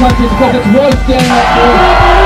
Punches, Roberts, Royce,